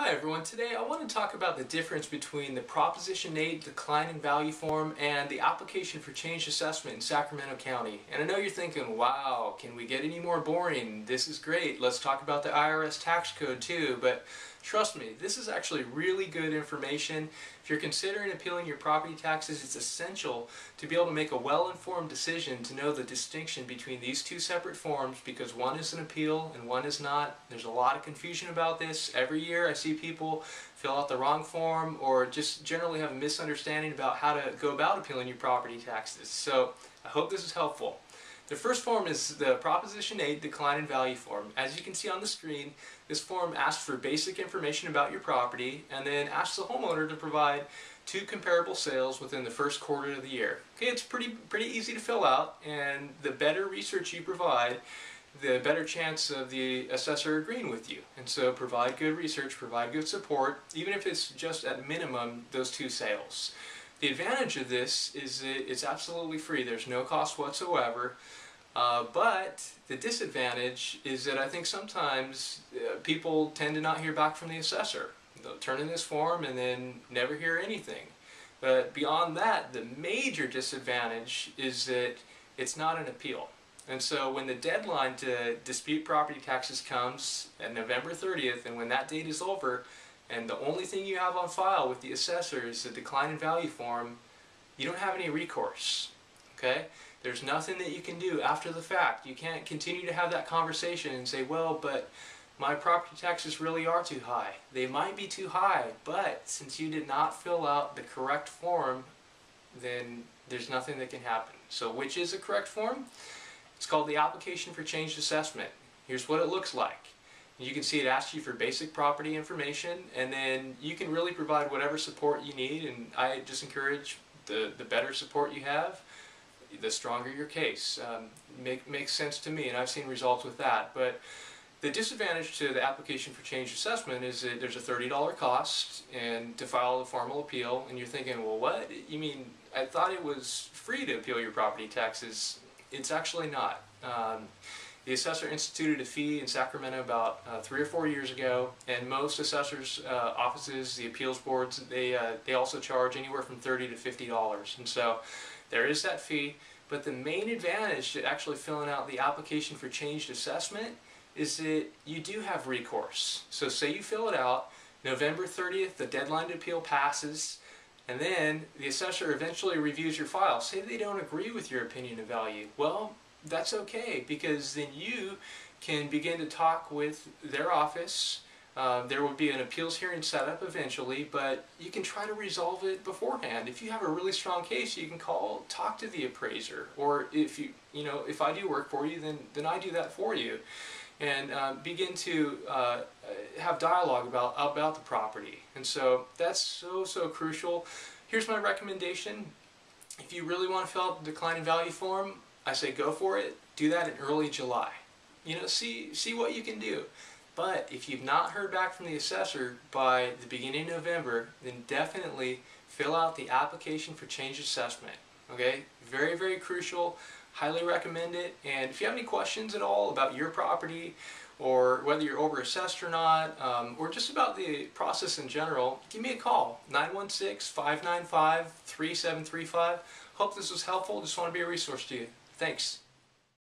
Hi everyone, today I want to talk about the difference between the Proposition 8 decline in value form and the application for change assessment in Sacramento County. And I know you're thinking, wow, can we get any more boring? This is great, let's talk about the IRS tax code too, but trust me, this is actually really good information. If you're considering appealing your property taxes, it's essential to be able to make a well-informed decision to know the distinction between these two separate forms, because one is an appeal and one is not. There's a lot of confusion about this. Every year I see people fill out the wrong form or just generally have a misunderstanding about how to go about appealing your property taxes. So I hope this is helpful. The first form is the Proposition 8 Decline in Value form. As you can see on the screen, this form asks for basic information about your property and then asks the homeowner to provide two comparable sales within the first quarter of the year. Okay, it's pretty easy to fill out, and the better research you provide, the better chance of the assessor agreeing with you. And so provide good research, provide good support, even if it's just at minimum those two sales. The advantage of this is it's absolutely free. There's no cost whatsoever. But the disadvantage is that I think sometimes people tend to not hear back from the assessor. They'll turn in this form and then never hear anything. But beyond that, the major disadvantage is that it's not an appeal. And so when the deadline to dispute property taxes comes at November 30th, and when that date is over, and the only thing you have on file with the assessor is the decline in value form, you don't have any recourse. Okay? There's nothing that you can do after the fact. You can't continue to have that conversation and say, well, but my property taxes really are too high. They might be too high, but since you did not fill out the correct form, then there's nothing that can happen. So which is the correct form? It's called the application for change assessment. Here's what it looks like. You can see it asks you for basic property information, and then you can really provide whatever support you need, and I just encourage the better support you have, the stronger your case. Makes sense to me, and I've seen results with that. But the disadvantage to the application for change assessment is that there's a $30 cost and to file a formal appeal, and you're thinking, well, what? You mean, I thought it was free to appeal your property taxes. It's actually not. The assessor instituted a fee in Sacramento about 3 or 4 years ago, and most assessors' offices, the appeals boards, they also charge anywhere from $30 to $50. And so there is that fee, but the main advantage to actually filling out the application for changed assessment is that you do have recourse. So say you fill it out, November 30th, the deadline to appeal passes, and then the assessor eventually reviews your file. Say they don't agree with your opinion of value. Well, that's okay, because then you can begin to talk with their office. There will be an appeals hearing set up eventually, but you can try to resolve it beforehand. If you have a really strong case, you can talk to the appraiser, or if you know, if I do work for you, then I do that for you, and begin to have dialogue about the property. And so that's so crucial. Here's my recommendation: if you really want to fill out the decline in value form, I say go for it. Do that in early July. You know, see what you can do. But if you've not heard back from the assessor by the beginning of November, then definitely fill out the application for change assessment. Okay? Very, very crucial. Highly recommend it. And if you have any questions at all about your property, or whether you're over-assessed or not, or just about the process in general, give me a call, 916-595-3735. Hope this was helpful. Just want to be a resource to you. Thanks.